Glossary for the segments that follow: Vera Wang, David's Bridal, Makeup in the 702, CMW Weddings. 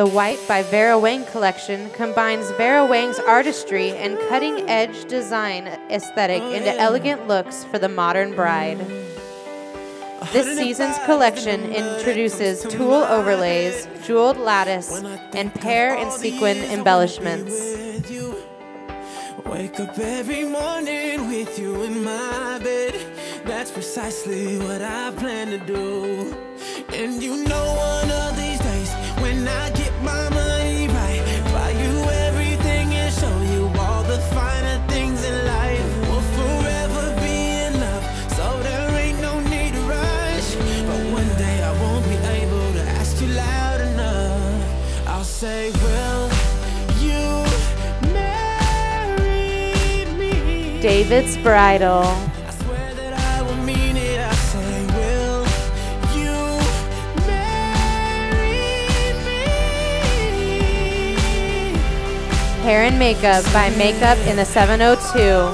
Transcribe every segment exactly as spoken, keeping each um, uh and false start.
The White by Vera Wang collection combines Vera Wang's artistry and cutting-edge design aesthetic into elegant looks for the modern bride. This season's collection introduces tulle overlays, jeweled lattice, and pear and sequin embellishments. Wake up every morning with you in my bed. That's precisely what I plan to do. And you know one of these days when I get my money right, buy you everything and show you all the finer things in life. We'll forever be in love, so there ain't no need to rush. But one day I won't be able to ask you loud enough. I'll say, will you marry me? David's Bridal. Hair and Makeup by Makeup in the seven oh two.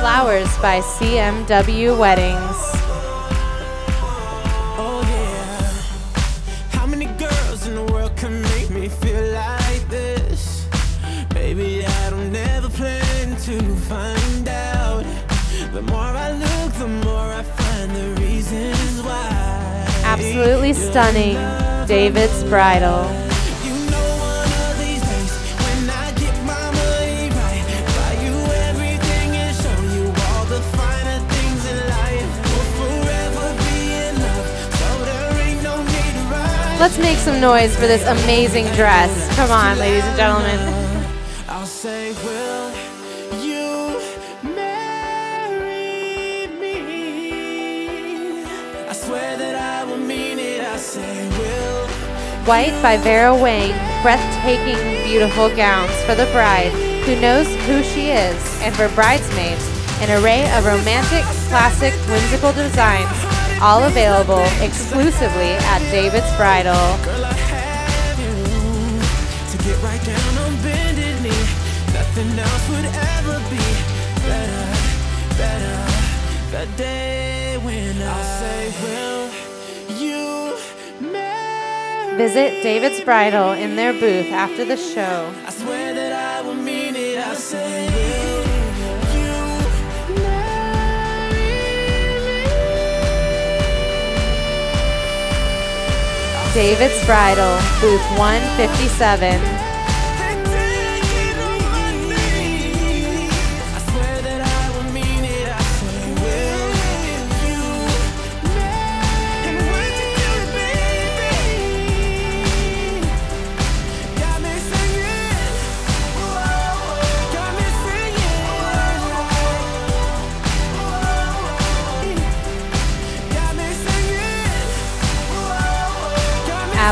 Flowers by C M W Weddings. Oh yeah. How many girls in the world can make me feel like this? Baby, I don't ever plan to find out. The more I look, the more I find the reasons why. Absolutely stunning. David's Bridal. Let's make some noise for this amazing dress. Come on, ladies and gentlemen. I'll say, will you marry me? I swear that I will mean it. I say, will. White by Vera Wang. Breathtaking, beautiful gowns for the bride who knows who she is, and for bridesmaids, an array of romantic, classic, whimsical designs. All available exclusively at David's Bridal. Girl, I have you to get right down on bended knee. Nothing else would ever be better, better. The day when I say, will you marry? Visit David's Bridal in their booth after the show. I swear that I will mean it. I say, will. David's Bridal, booth one fifty-seven.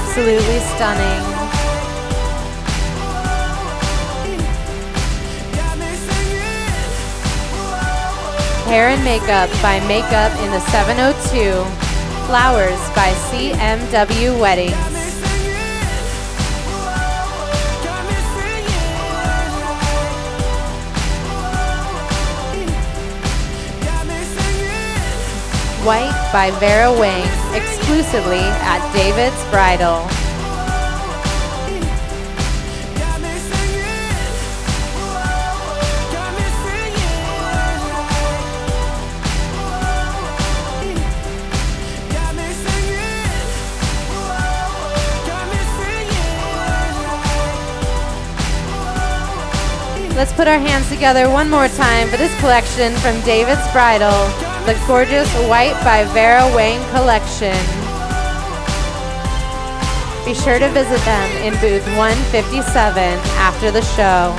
Absolutely stunning. Hair and Makeup by Makeup in the seven oh two. Flowers by C M W Weddings. White by Vera Wang, exclusively at David's Bridal. Let's put our hands together one more time for this collection from David's Bridal. The gorgeous White by Vera Wang collection. Be sure to visit them in booth one fifty-seven after the show.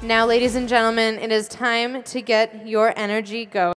Now, ladies and gentlemen, it is time to get your energy going.